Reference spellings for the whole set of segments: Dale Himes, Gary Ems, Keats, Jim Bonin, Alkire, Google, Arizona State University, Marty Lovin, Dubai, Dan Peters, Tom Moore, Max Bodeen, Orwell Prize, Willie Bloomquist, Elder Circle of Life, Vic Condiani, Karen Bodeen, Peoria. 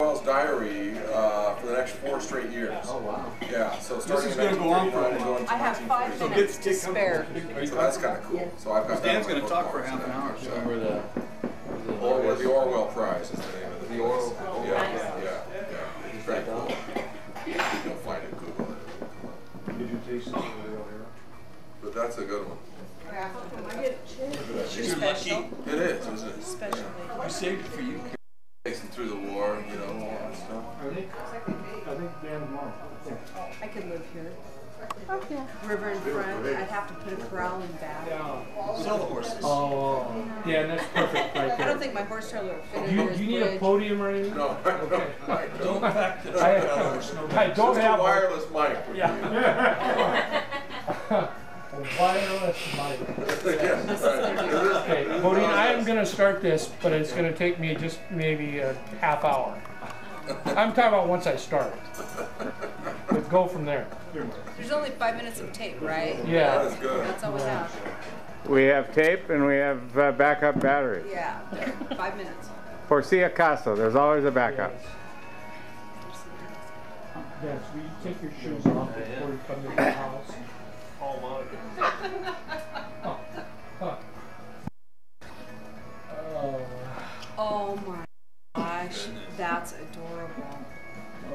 Orwell's diary for the next 4 straight years. Oh wow! Yeah, so starting this is going to go on for a while. I have 5 minutes to spare. So that's kind of cool. Yeah. So I've got. Dan's going to talk for half an hour. So the Orwell Prize is the name of the Orwell. Oh, yeah. It's very cool. You'll find it Google. Did you taste this real hero? But that's a good one. Yeah. It's special. It is, isn't it? Special. I saved it for you. Takes them through the war, you know, all that stuff. I think Dan won. I could live here. Okay. River in front. I'd have to put a corral in back. Sell the horses. Oh. Yeah, and that's perfect right there. I don't think my horse trailer would fit in there. You need a podium or anything? No. Don't pack the trailer. I don't have a wireless mic. Yeah. A wireless mic. Okay, Bodeen, I am going to start this, but it's going to take me just maybe a half hour. I'm talking about once I start. But go from there. There's only 5 minutes of tape, right? Yeah. That's good. That's all we have. We have tape and we have backup batteries. Yeah, 5 minutes. For si acaso, there's always a backup. Yes. Yes, will you take your shoes off before you come to the house? Oh my gosh, that's adorable.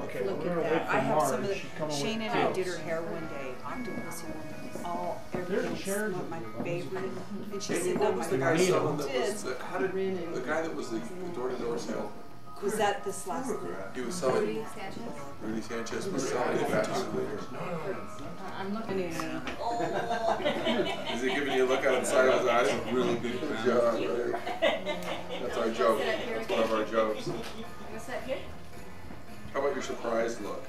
Okay, look at that. I have some of the. Shane and I did her hair one day. I'm doing this one. All everything's not my favorite. And she's sitting up with the guy. The guy that was the door-to-door sale. Was that this last one? He was selling. Rudy Sanchez? Rudy Sanchez was selling it back to later. I'm looking at you. Oh. Is he giving you a look out of the side of his eyes? Really good job, right? That's our joke. That's one of our jokes. What's that here? How about your surprise look?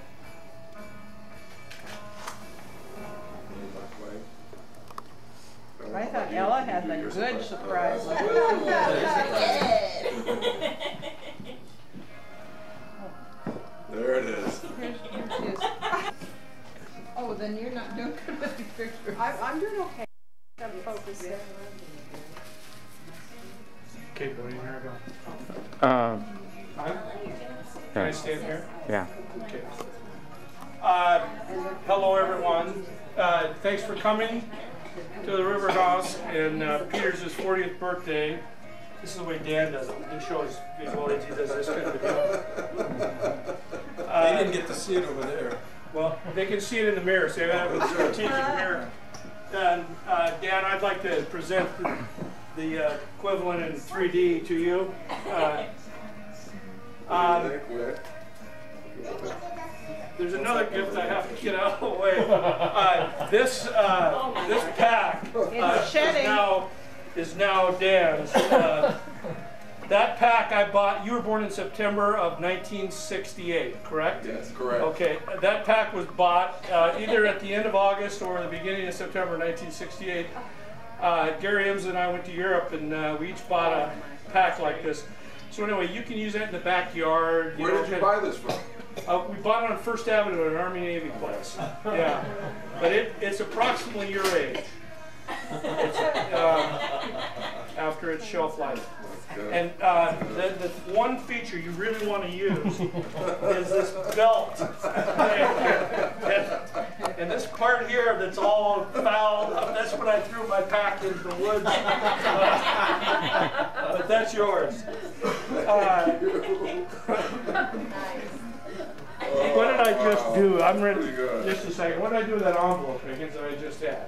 I thought Ella had a good surprise look. There it is. Here it is. Oh, then you're not doing good with the pictures. I'm doing okay. I'm focused. Okay, Bodeen, here I go. Can I stay up here? Yeah. Okay. Hello, everyone. Thanks for coming to the River House and Peters' 40th birthday. This is the way Dan does it. He shows visuals. He does this kind of video. They didn't get to see it over there. Well, they can see it in the mirror, so they have a strategic mirror. And, Dan, I'd like to present the equivalent in 3D to you. There's another gift I have to get out of the way. This pack is now Dan's. That pack I bought, you were born in September of 1968, correct? Yes, correct. Okay, that pack was bought either at the end of August or the beginning of September 1968. Gary Ems and I went to Europe and we each bought a pack like this. So anyway, you can use that in the backyard. Where did you buy this from? We bought it on 1st Avenue at an Army-Navy place. Yeah, but it's approximately your age. It's, after its shelf life. And the one feature you really want to use is this belt thing. And this part here that's all fouled up, that's when I threw my pack into the woods. But that's yours. What did I just do? I'm ready. Just a second. What did I do with that envelope that I just had?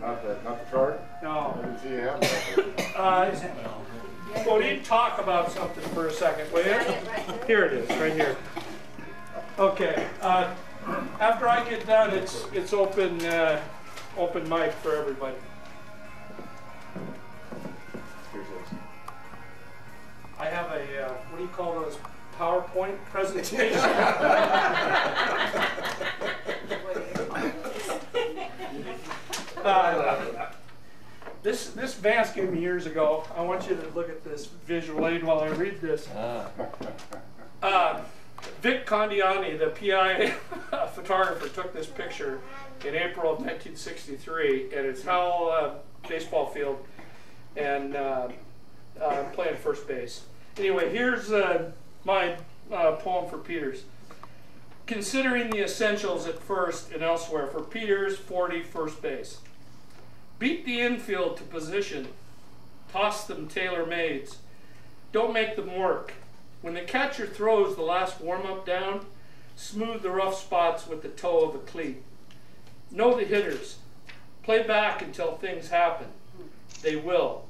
Not the card? No. Bodeen, talk about something for a second, will you? Here it is, right here. Okay. After I get done, it's open mic for everybody. I have a what do you call those? PowerPoint presentation. This Vance gave me years ago. I want you to look at this visual aid while I read this. Vic Condiani, the PI photographer, took this picture in April of 1963, and it's Howell baseball field, and playing first base. Anyway, here's my poem for Peters. Considering the essentials at first and elsewhere for Peters, 40, first base. Beat the infield to position. Toss them tailor-mades. Don't make them work. When the catcher throws the last warm-up down, smooth the rough spots with the toe of a cleat. Know the hitters. Play back until things happen. They will.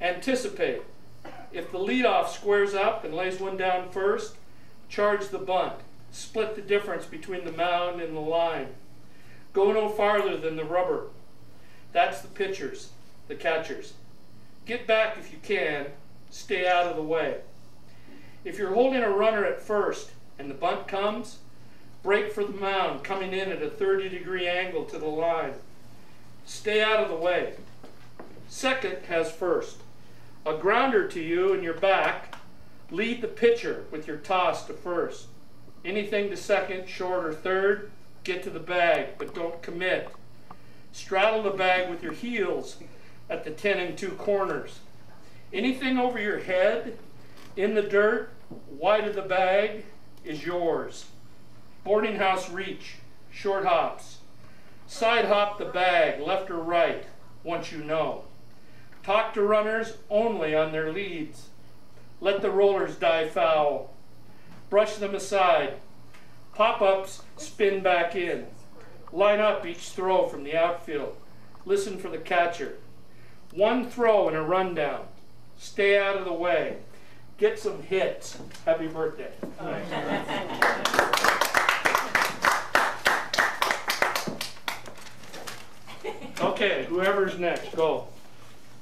Anticipate. If the leadoff squares up and lays one down first, charge the bunt. Split the difference between the mound and the line. Go no farther than the rubber. That's the pitchers, the catchers. Get back if you can. Stay out of the way. If you're holding a runner at first and the bunt comes, break for the mound, coming in at a 30-degree angle to the line. Stay out of the way. Second has first. A grounder to you and your back. Lead the pitcher with your toss to first. Anything to second, short, or third, get to the bag, but don't commit. Straddle the bag with your heels at the 10 and 2 corners. Anything over your head, in the dirt, wide of the bag, is yours. Boarding house reach, short hops. Side hop the bag, left or right, once you know. Talk to runners only on their leads. Let the rollers die foul. Brush them aside. Pop-ups spin back in. Line up each throw from the outfield. Listen for the catcher. One throw and a rundown. Stay out of the way. Get some hits. Happy birthday. Okay, whoever's next, go.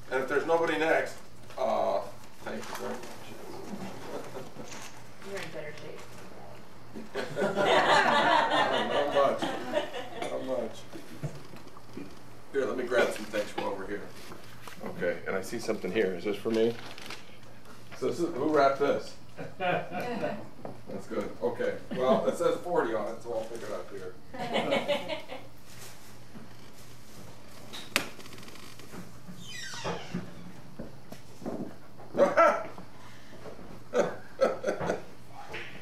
And if there's nobody next, thank you very much. You're in better shape. Not much. Here, let me grab some things from over here. Okay, and I see something here. Is this for me? So this is, who wrapped this? That's good. Okay. Well, it says 40 on it, so I'll figure it out here.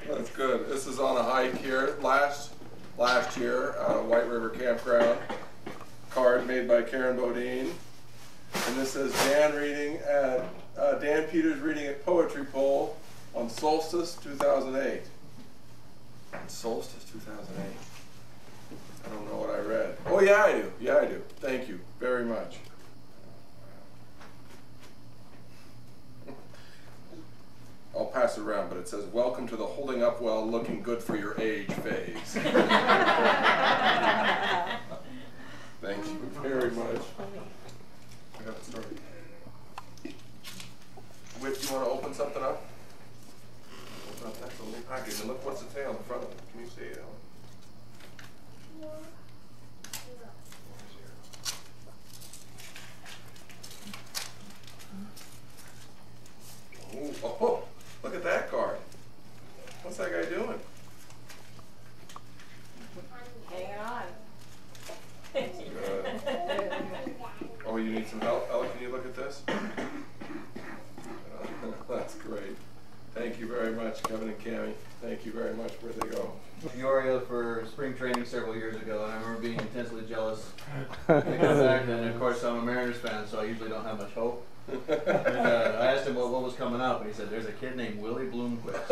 That's good. This is on a hike here. Last year, White River Campground. Card made by Karen Bodeen. And this is Dan Peters reading at Poetry Poll on Solstice 2008. Solstice 2008. I don't know what I read. Oh yeah, I do. Yeah, I do. Thank you very much. I'll pass it around, but it says, welcome to the holding up well, looking good for your age phase. Thank you very much. I got a story. Whip, you want to open something up? Open up that little package, and look what's the tail in front of it. Can you see it, Ellen? Ooh, oh, look at that card. What's that guy doing? Hang on. Good. Oh, you need some help? Ella, can you look at this? That's great. Thank you very much, Kevin and Cammie. Thank you very much. Where'd they go? Peoria for spring training several years ago, and I remember being intensely jealous because and of course I'm a Mariners fan, so I usually don't have much hope. I asked him what was coming up, and he said, there's a kid named Willie Bloomquist.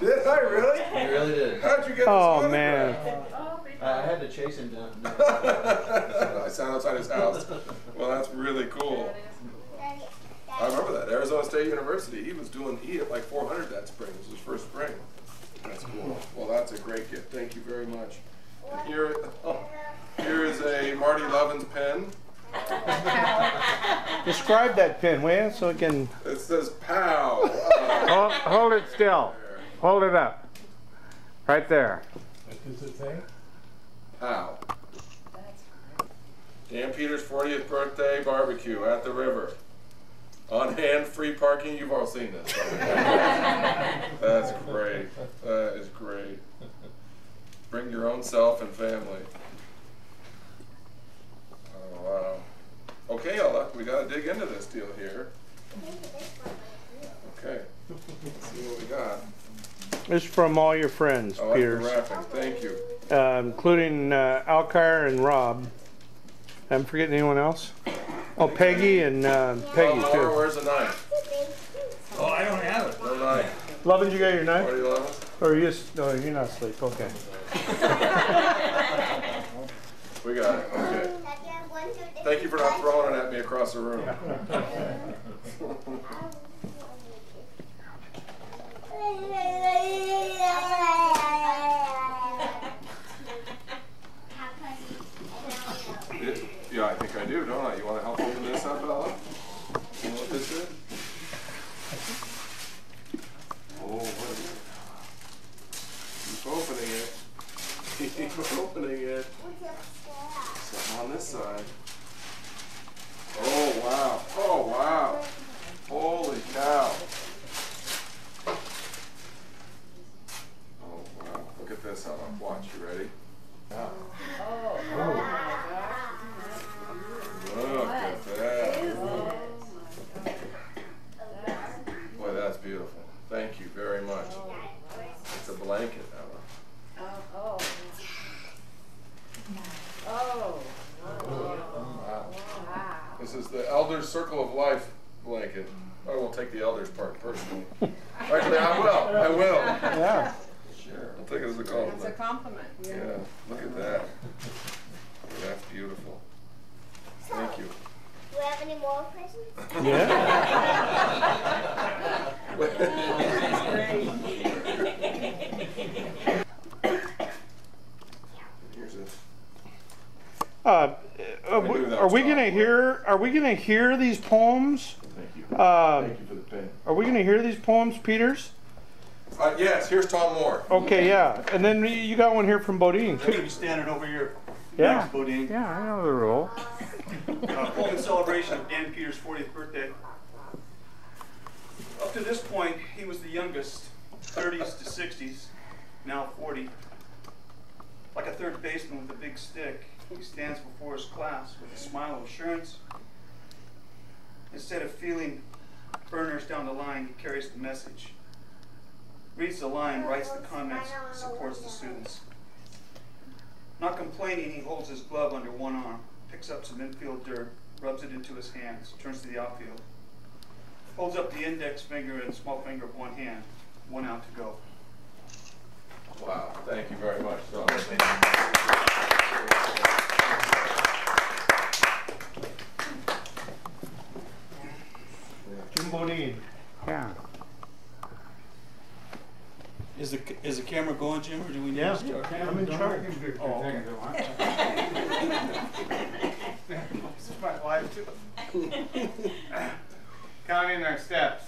Did I really? He really did. How'd you get this man. I had to chase him down. I sat outside his house. Well, that's really cool. I remember that. Arizona State University, he was doing, he hit like 400 that spring. It was his first spring. That's cool. Well, that's a great gift. Thank you very much. And here is a Marty Lovin's pen. Describe that pen, will you, so it can... It says POW. Hold it still. Hold it up. Right there. What does it say? POW. Dan Peters' 40th birthday barbecue at the river. On hand, free parking. You've all seen this. That's great. That is great. Bring your own self and family. Oh, wow. Okay, Ella, we got to dig into this deal here. Okay. This is from all your friends, I like Peters. Thank you. Including Alkire and Rob. I'm forgetting anyone else. Oh, Peggy and Peggy too. Laura, where's the knife? Oh, I don't have it. No knife. Lovin, you got your knife? Or you just? No, you're not asleep. Okay. We got it. Okay. Thank you for not throwing it at me across the room. Yeah. Yeah, I think I do, don't I? You want to help open this up at all? You know what this is? Oh, what is it? Keep opening it. Keep opening it. Something on this side. Oh, wow. Oh, wow. Holy cow. Oh, wow. Look at this on a watch. You ready? Yeah. Oh. Oh. Look at that. Boy, that's beautiful. Thank you very much. It's a blanket, Ella. Oh. Oh. Wow. This is the Elder Circle of Life blanket. I won't take the elders part personally. Actually, I will. I will. Yeah. Sure. I'll take it as a compliment. It's a compliment. Yeah. Yeah. Look at that. That's beautiful. So, thank you. Do we have any more presents? Yeah. Here's this. Are we gonna hear these poems? Thank you. Thank you for the pen. Are we gonna hear these poems, Peters? Yes. Here's Tom Moore. Okay. Yeah. And then you got one here from Bodeen too. You're standing over here. Yeah. Max Bodeen. Yeah. I know the role. Poem in celebration of Dan Peters' 40th birthday. Up to this point, he was the youngest, 30s to 60s, now 40. Like a third baseman with a big stick, he stands before his class with a smile of assurance. Instead of feeling burners down the line, he carries the message. Reads the line, writes the comments, supports the students. Not complaining, he holds his glove under one arm, picks up some infield dirt, rubs it into his hands, turns to the outfield. Holds up the index finger and small finger of one hand, one out to go. Wow, thank you very much. Jim Bonin. Yeah. Is the camera going, Jim, or do we need to start? Yeah, I'm in charge. Oh, okay. This is my life, too. Counting their steps.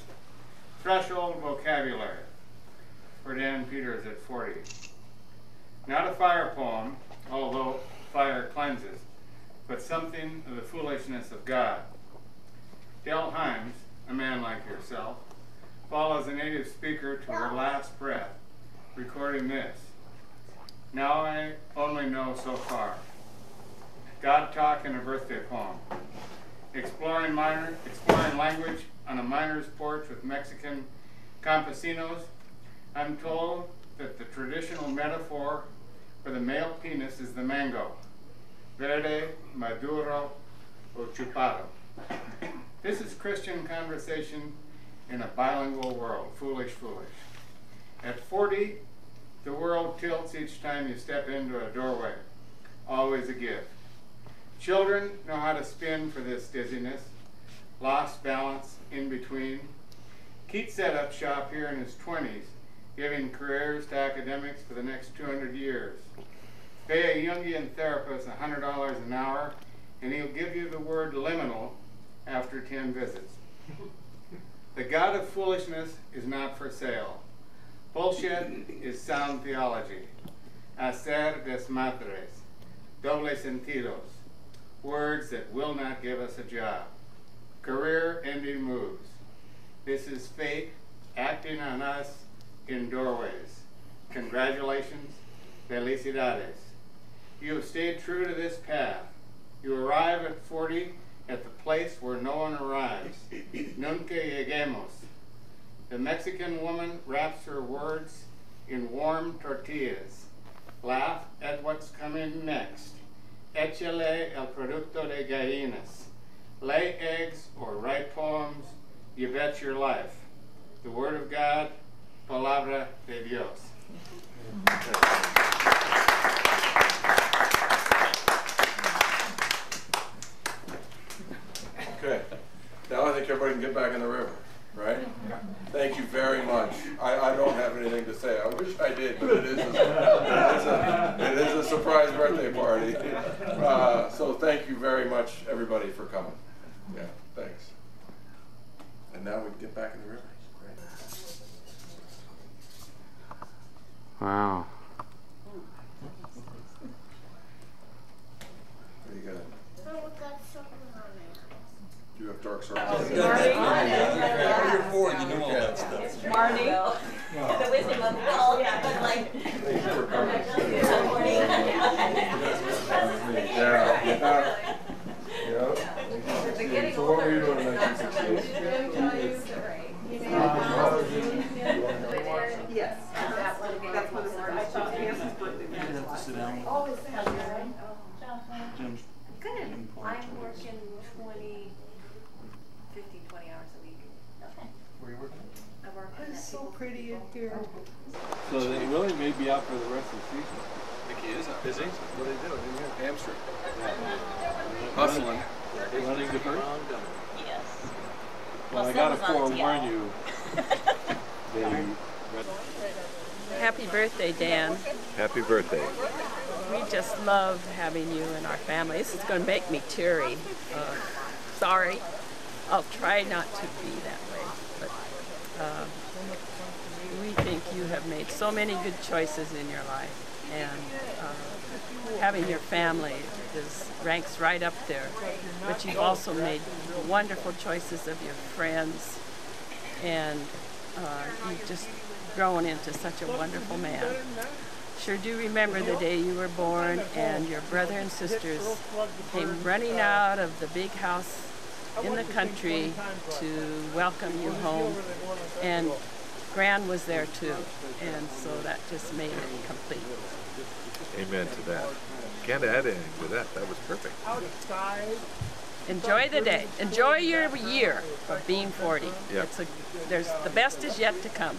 Threshold vocabulary. For Dan Peters at 40. Not a fire poem, although fire cleanses, but something of the foolishness of God. Dale Himes, a man like yourself, follows a native speaker to her last breath, recording this. Now I only know so far. God talk in a birthday poem. Exploring language on a miner's porch with Mexican campesinos, I'm told that the traditional metaphor for the male penis is the mango, verde, maduro, or chupado. This is Christian conversation in a bilingual world, foolish, foolish. At 40, the world tilts each time you step into a doorway, always a gift. Children know how to spin for this dizziness, lost balance, in between. Keats set up shop here in his 20s, giving careers to academics for the next 200 years. Pay a Jungian therapist $100 an hour, and he'll give you the word liminal after 10 visits. The God of foolishness is not for sale. Bullshit is sound theology. Hacer desmadres, doble sentidos, words that will not give us a job. Career-ending moves. This is fate acting on us in doorways. Congratulations, felicidades. You have stayed true to this path. You arrive at 40 at the place where no one arrives. Nunca lleguemos. The Mexican woman wraps her words in warm tortillas. Laugh at what's coming next. Échale el producto de gallinas. Lay eggs or write poems. You bet your life. The Word of God, Palabra de Dios. Okay. Now I think everybody can get back in the river, right? Thank you very much. I don't have anything to say. I wish I did, but it is a surprise birthday party. So thank you very much, everybody, for coming. Yeah, thanks. And now we can get back in the river. Wow. Pretty good. Oh, we got something on it. Do you have dark circles? Marty? You're bored, you know all that stuff. Marty? The wisdom of Will, yeah, but like... Thanks for coming. Yeah. Yeah. So what were you doing in 1968? Yes. I'm working 20 hours a week. Okay. Where are you working? I work on that. It's so pretty in here. So they really may be out for the rest of the season. I think he is out. Is he? What do they do? They hamster. Hustling. They're running the herd? Yes. Well, I got a form warn you. Happy birthday, Dan. Happy birthday. We just love having you in our family. This is going to make me teary. Sorry. I'll try not to be that way. But we think you have made so many good choices in your life. And having your family ranks right up there. But you've also made wonderful choices of your friends. And you've just grown into such a wonderful man. Sure do remember the day you were born and your brother and sisters came running out of the big house in the country to welcome you home, and Gran was there too, and so that just made it complete. Amen to that. Can't add anything to that. That was perfect. Enjoy the day. Enjoy your year of being 40. Yep. The best is yet to come.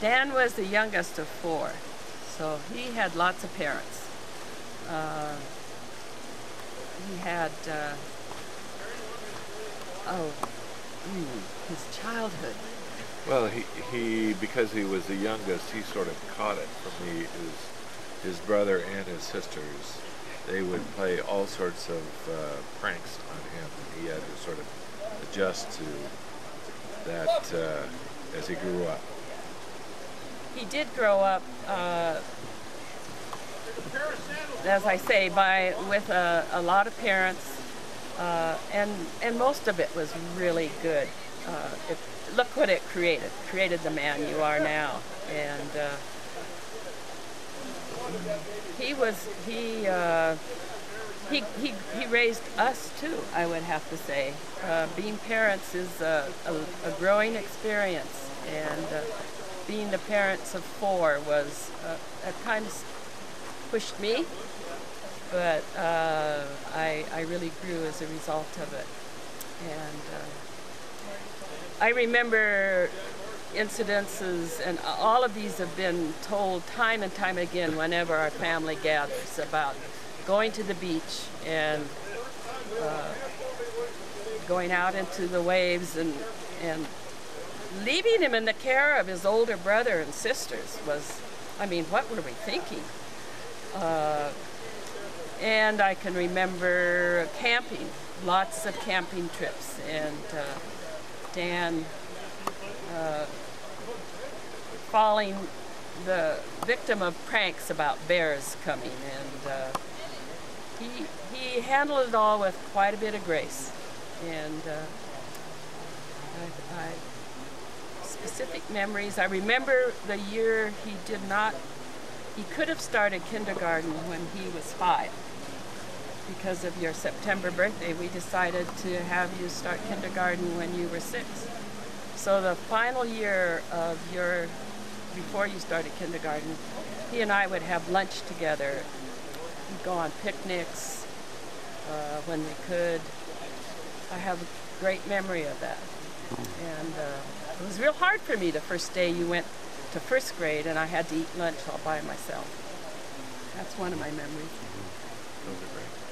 Dan was the youngest of four. So he had lots of parents. He had, his childhood. Well, he because he was the youngest, he sort of caught it from his brother and his sisters. They would play all sorts of pranks on him. He had to sort of adjust to that as he grew up. He did grow up, as I say, with a lot of parents, and most of it was really good. Look what it created. Created the man you are now. And he raised us too, I would have to say. Being parents is a growing experience, and. Being the parents of four was, at times, pushed me, but I really grew as a result of it. And I remember incidences, and all of these have been told time and time again whenever our family gathers, about going to the beach and going out into the waves and leaving him in the care of his older brother and sisters was, I mean, what were we thinking? And I can remember camping, lots of camping trips, and Dan falling the victim of pranks about bears coming, and he handled it all with quite a bit of grace, and I specific memories. I remember the year he could have started kindergarten when he was 5. Because of your September birthday, we decided to have you start kindergarten when you were 6. So the final year of your before you started kindergarten, he and I would have lunch together. We'd go on picnics when we could. I have a great memory of that. And it was real hard for me the first day you went to first grade and I had to eat lunch all by myself. That's one of my memories. Those are great.